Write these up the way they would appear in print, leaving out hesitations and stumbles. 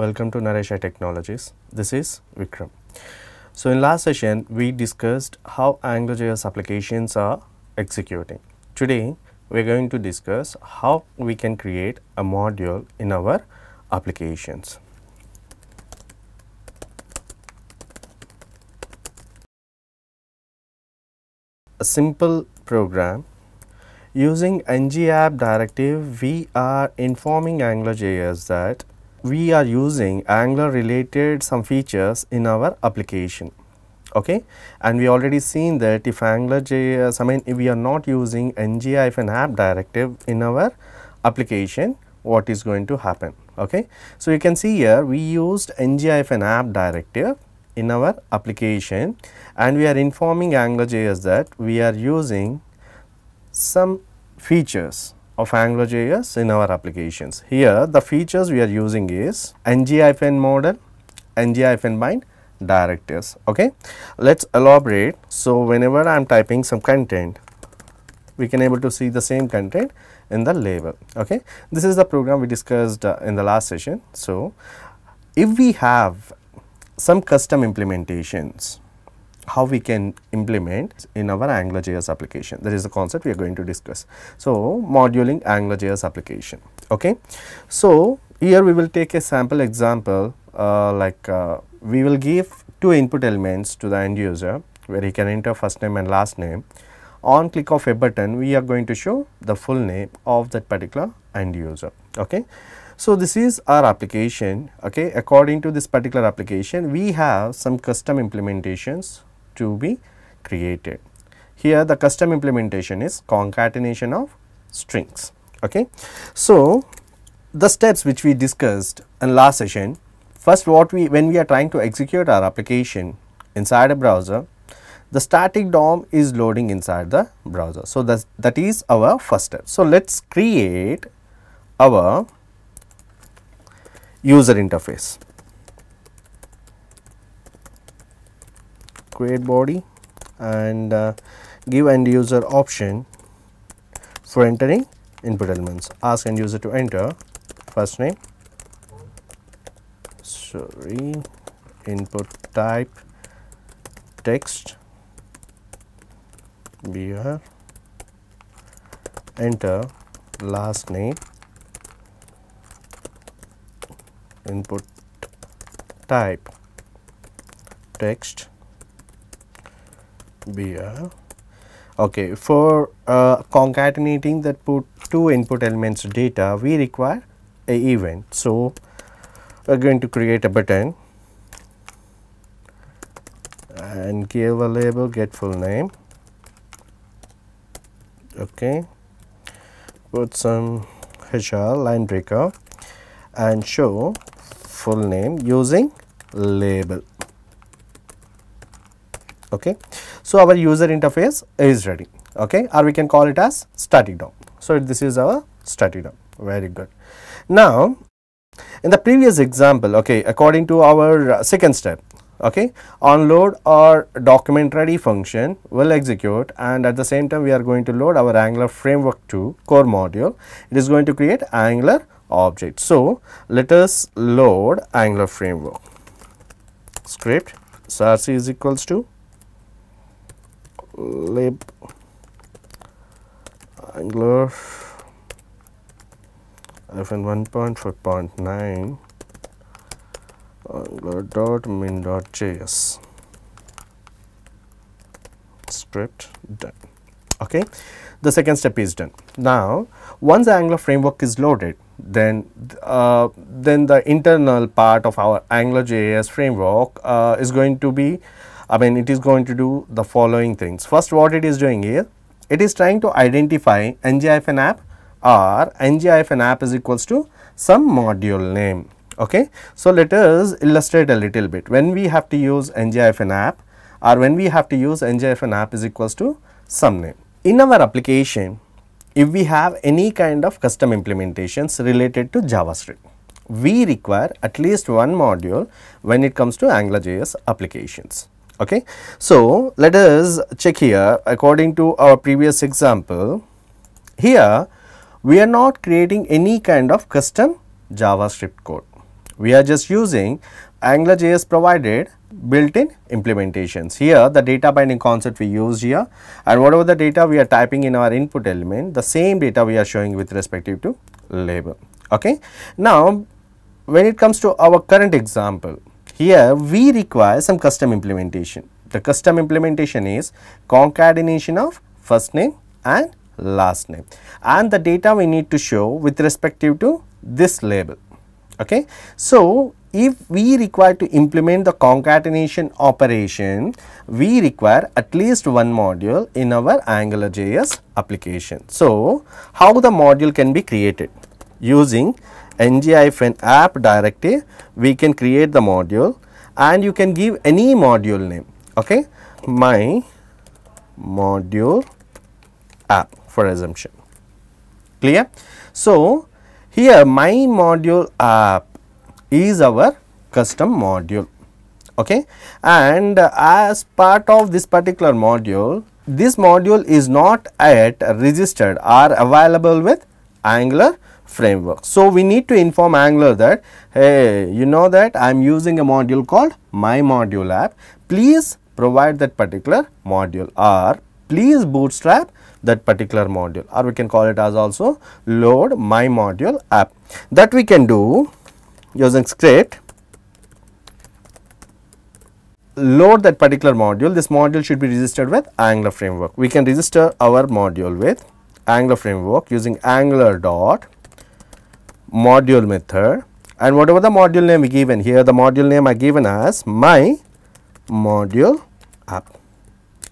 Welcome to Naresh i Technologies. This is Vikram. So in last session, we discussed how AngularJS applications are executing. Today, we are going to discuss how we can create a module in our applications. A simple program. Using ng-app directive, we are informing AngularJS that we are using Angular related some features in our application, okay? And we already seen that if AngularJS, if we are not using ng-app directive in our application, what is going to happen, okay? So you can see here we used ng-app directive in our application and we are informing AngularJS that we are using some features of AngularJS in our applications. Here the features we are using is ng-model, model, ng-bind directives, okay? Let's elaborate. So whenever I am typing some content, we can able to see the same content in the label, okay? This is the program we discussed in the last session. So if we have some custom implementations, how we can implement in our AngularJS application. That is the concept we are going to discuss. So, modeling AngularJS application, okay. So, here we will take a sample example we will give two input elements to the end user where he can enter first name and last name. On click of a button, we are going to show the full name of that particular end user, okay. So this is our application, okay. According to this particular application, we have some custom implementations to be created. Here the custom implementation is concatenation of strings, okay. So the steps which we discussed in last session, first when we are trying to execute our application inside a browser, the static DOM is loading inside the browser. So that is our first step. So let's create our user interface. Create body and give end user option for entering input elements. Ask end user to enter first name, input type text, beer, enter last name, input type text, beer, okay. For concatenating that two input elements data, we require a event. So we are going to create a button and give a label get full name, okay, put some HR line breaker and show full name using label, okay. So our user interface is ready, okay, or we can call it as static DOM. So this is our static DOM. Very good. Now in the previous example, okay, according to our second step, okay, onload or document ready function will execute and at the same time we are going to load our Angular framework 2 core module. It is going to create Angular object. So let us load Angular framework script. So rc is equals to lib Angular FN 1.4.9 angular.min.js script done, okay. The second step is done. Now once the Angular framework is loaded, then the internal part of our AngularJS framework is going to be, it is going to do the following things. First, what it is doing here, it is trying to identify ng-app or ng-app is equals to some module name, okay. So let us illustrate a little bit. When we have to use ng-app or when we have to use ng-app is equals to some name. In our application, if we have any kind of custom implementations related to JavaScript, we require at least one module when it comes to AngularJS applications, okay. So let us check here. According to our previous example, here we are not creating any kind of custom JavaScript code. We are just using AngularJS provided built-in implementations. Here the data binding concept we use here, and whatever the data we are typing in our input element, the same data we are showing with respective to label. Okay. Now, when it comes to our current example, here we require some custom implementation. The custom implementation is concatenation of first name and last name, and the data we need to show with respective to this label. Okay. So, if we require to implement the concatenation operation, we require at least one module in our AngularJS application. So, how the module can be created? Using ng-app directive, we can create the module, and you can give any module name. Okay, my module app for assumption. Clear? So, here my module app is our custom module. Okay, and as part of this particular module, this module is not yet registered or available with Angular framework. So, we need to inform Angular that, hey, you know that I am using a module called my module app. Please provide that particular module, or please bootstrap that particular module, or we can call it as also load my module app. That we can do using script load that particular module. This module should be registered with Angular framework. We can register our module with Angular framework using angular dot module method, and whatever the module name we given here, the module name I given as my module app.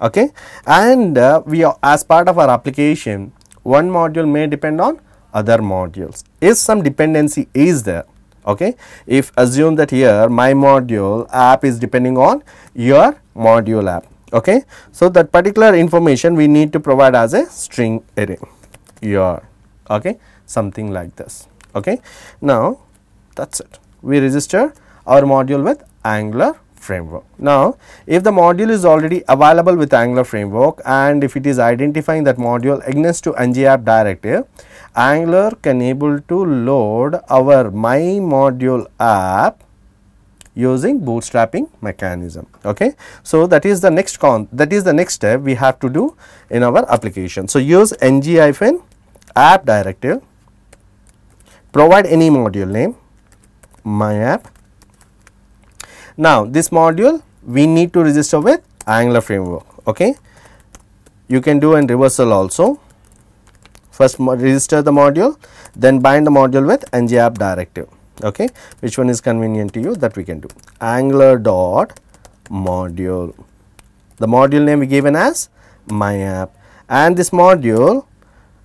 Okay, and we are, as part of our application, one module may depend on other modules. If some dependency is there, okay, if assume that here my module app is depending on your module app. Okay, so that particular information we need to provide as a string array, your, okay, something like this. Okay, now that's it. We register our module with Angular framework. Now, if the module is already available with Angular framework, and if it is identifying that module against to ng-app directive, Angular can able to load our my module app using bootstrapping mechanism. Okay, so that is the next step we have to do in our application. So, use ng-app directive, provide any module name, my app. Now, this module we need to register with Angular framework. Okay, you can do a reversal also. First register the module, then bind the module with ng-app directive. Okay, which one is convenient to you, that we can do. Angular dot module. The module name we given as my app, and this module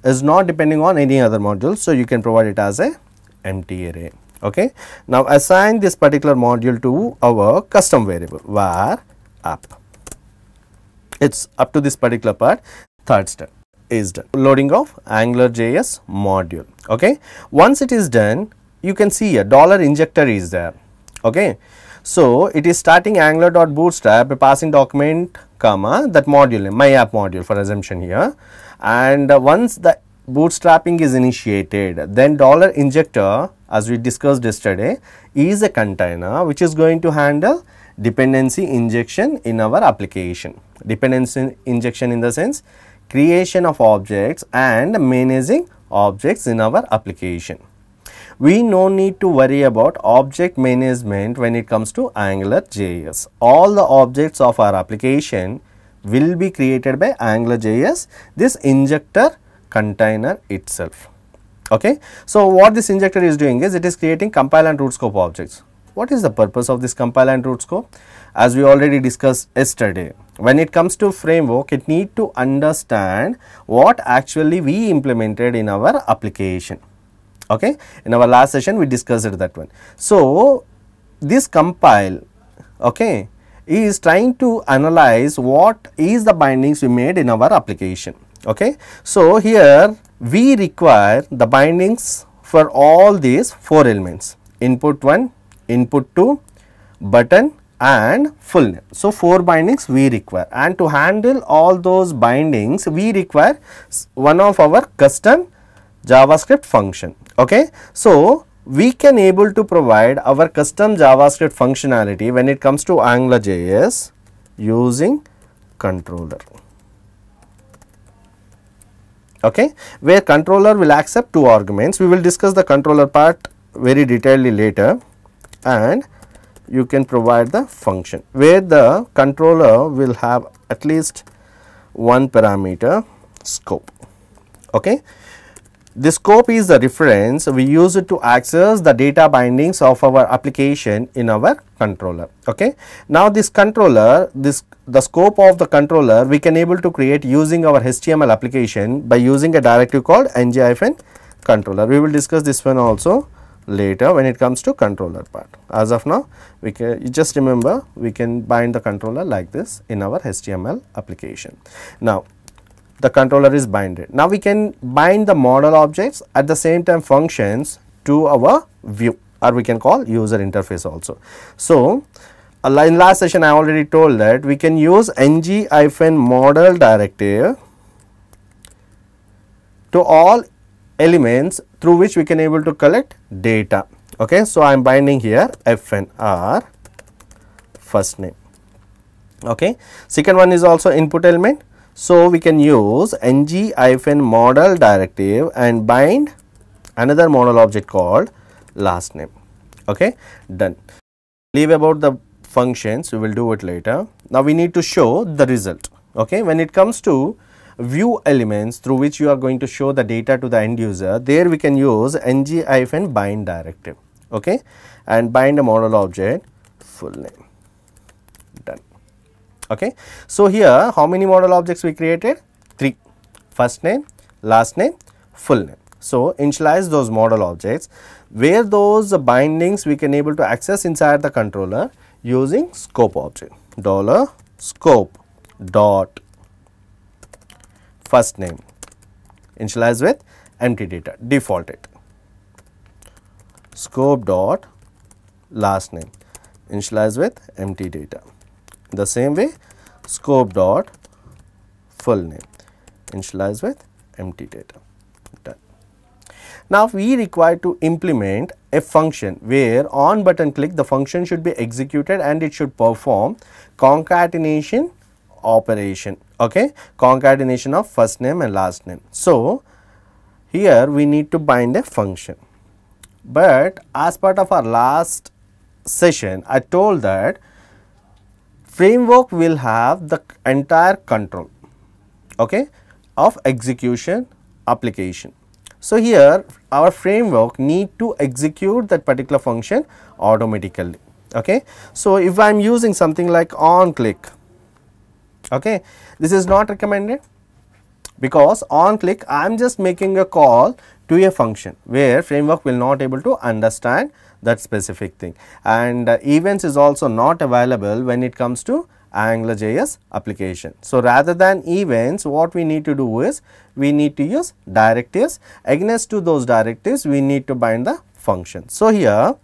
is not depending on any other module, so you can provide it as a empty array. Okay. Now, assign this particular module to our custom variable var app. It's up to this particular part. Third step is done. Loading of AngularJS module. Okay. Once it is done, you can see a dollar injector is there. Okay. So, it is starting angular.bootstrap by passing document comma that module name, my app module for assumption here. And once the bootstrapping is initiated, then dollar injector, as we discussed yesterday, is a container which is going to handle dependency injection in our application. Dependency injection in the sense creation of objects and managing objects in our application. We no need to worry about object management when it comes to AngularJS. All the objects of our application will be created by AngularJS, this injector container itself. Okay. So, what this injector is doing is it is creating compile and root scope objects. What is the purpose of this compile and root scope? As we already discussed yesterday, when it comes to framework, it need to understand what actually we implemented in our application. Okay. In our last session, we discussed that one. So, this compile, okay, is trying to analyze what is the bindings we made in our application. Okay. So, here we require the bindings for all these four elements: input 1, input 2, button and full name. So, 4 bindings we require, and to handle all those bindings we require one of our custom JavaScript function. Okay. So, we can able to provide our custom JavaScript functionality when it comes to AngularJS using controller. Okay, where controller will accept two arguments. We will discuss the controller part very detailedly later, and you can provide the function where the controller will have at least one parameter, scope. Okay, the scope is the reference we use it to access the data bindings of our application in our controller. Okay, now this controller, the scope of the controller we can able to create using our HTML application by using a directive called ng-app controller. We will discuss this one also later when it comes to controller part. As of now, we can, you just remember, we can bind the controller like this in our HTML application. Now the controller is binded. Now we can bind the model objects at the same time functions to our view, or we can call user interface also. So in last session I already told that we can use ng-model directive to all elements through which we can able to collect data. Okay, so I am binding here fn, r, first name. Okay, second one is also input element. So we can use ng-model directive and bind another model object called last name. Okay, done. Leave about the functions, we will do it later. Now we need to show the result. Okay, when it comes to view elements through which you are going to show the data to the end user, there we can use ng-bind directive. Okay, and bind a model object, full name, done. Okay, so here how many model objects we created? 3, first name, last name, full name. So initialize those model objects, where those bindings we can able to access inside the controller using scope object, dollar scope dot first name, initialize with empty data, default it, scope dot last name, initialize with empty data. The same way, scope dot full name, initialize with empty data, done. Now we require to implement a function where on button click the function should be executed and it should perform concatenation operation. Okay, concatenation of first name and last name. So here we need to bind a function, but as part of our last session I told that framework will have the entire control, okay, of execution application. So here our framework need to execute that particular function automatically. Okay, so if I am using something like on click, okay, this is not recommended, because on click I am just making a call to a function where framework will not able to understand that specific thing, and events is also not available when it comes to AngularJS application. So rather than events, what we need to do is we need to use directives. Against to those directives we need to bind the function. So here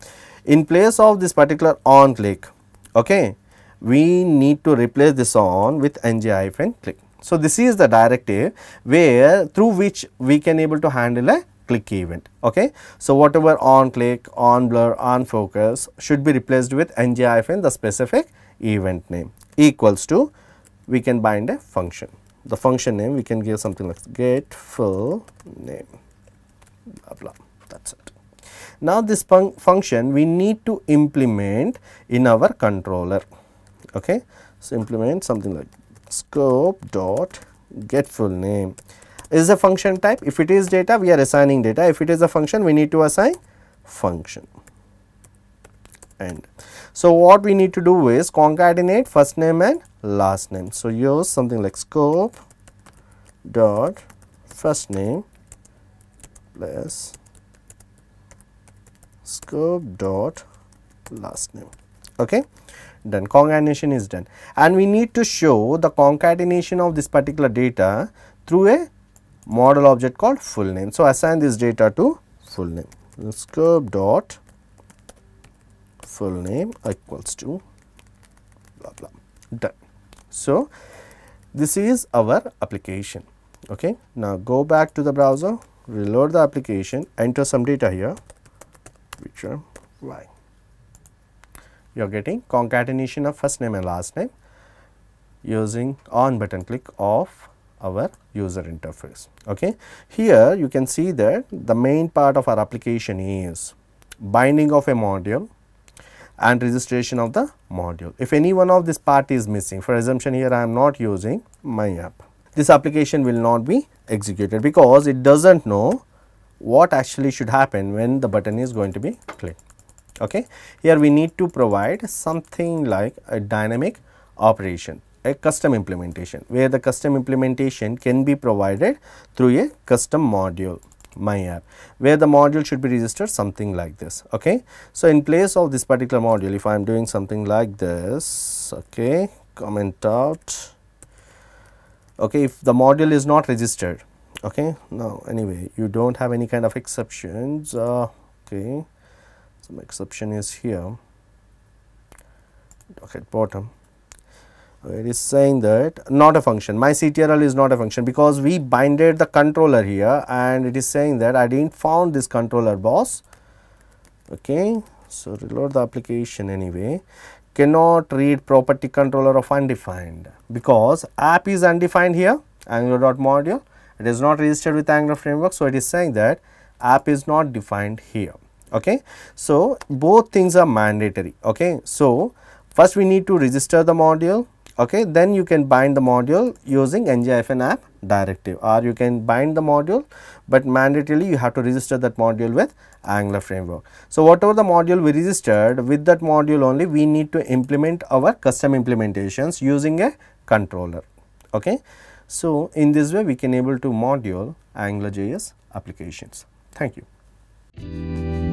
in place of this particular on click, okay, we need to replace this on with ng-click. So this is the directive where through which we can able to handle a click event. Okay, so whatever on click, on blur, on focus should be replaced with ng-, the specific event name, equals to, we can bind a function. The function name we can give something like get full name, blah blah, that's it. Now this function we need to implement in our controller. Okay, so implement something like scope dot get full name. Is the function type? If it is data, we are assigning data. If it is a function, we need to assign function. And so what we need to do is concatenate first name and last name. So use something like scope dot first name plus scope dot last name. Okay, done. Concatenation is done, and we need to show the concatenation of this particular data through a model object called full name. So assign this data to full name. Scope dot full name equals to blah blah, done. So this is our application. Okay, now go back to the browser, reload the application, enter some data here, which are y. You are getting concatenation of first name and last name using on button click of our user interface. Okay. Here you can see that the main part of our application is binding of a module and registration of the module. If any one of this part is missing, for assumption here I am not using my app, this application will not be executed because it does not know what actually should happen when the button is going to be clicked. Okay. Here we need to provide something like a dynamic operation, a custom implementation, where the custom implementation can be provided through a custom module, my app, where the module should be registered something like this. Okay. So, in place of this particular module, if I am doing something like this, okay, comment out, okay, if the module is not registered, okay, now anyway, you do not have any kind of exceptions, okay, some exception is here, okay, at bottom. It is saying that not a function, my CTRL is not a function because we binded the controller here, and it is saying that I did not found this controller boss. Okay. So, reload the application anyway, cannot read property controller of undefined because app is undefined here, angular.module, it is not registered with Angular framework. So, it is saying that app is not defined here. Okay. So, both things are mandatory. Okay. So, first we need to register the module. Okay, then you can bind the module using ng-app directive, or you can bind the module, but mandatorily you have to register that module with Angular framework. So, whatever the module we registered, with that module only we need to implement our custom implementations using a controller. Okay. So, in this way we can able to module AngularJS applications. Thank you.